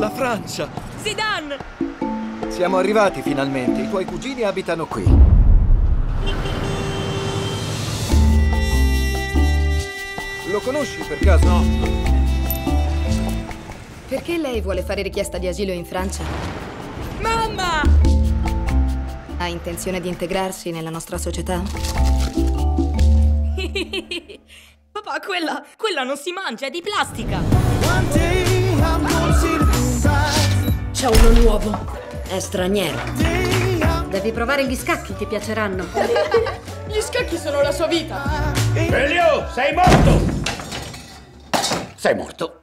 La Francia! Zidane! Siamo arrivati finalmente, i tuoi cugini abitano qui. Lo conosci per caso? No. Perché lei vuole fare richiesta di asilo in Francia? Mamma! Ha intenzione di integrarsi nella nostra società? Papà, quella non si mangia, è di plastica! C'è uno nuovo, è straniero. Devi provare gli scacchi, ti piaceranno. Gli scacchi sono la sua vita. Elio, sei morto! Sei morto.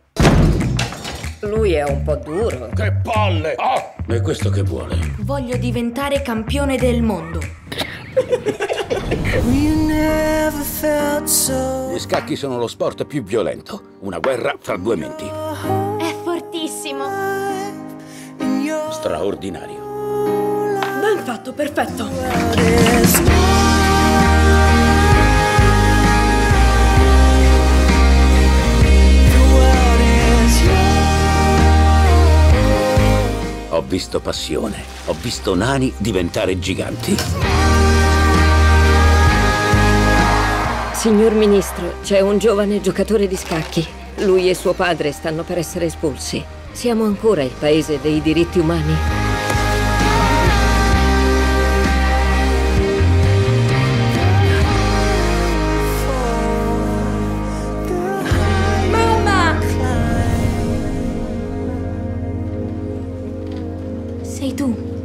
Lui è un po' duro. Che palle! Oh, è questo che vuole. Voglio diventare campione del mondo. Gli scacchi sono lo sport più violento. Una guerra fra due menti. È fortissimo. Straordinario. Ben fatto, perfetto. Ho visto passione. Ho visto nani diventare giganti. Signor Ministro, c'è un giovane giocatore di scacchi. Lui e suo padre stanno per essere espulsi. Siamo ancora il paese dei diritti umani. Mamma! Sei tu?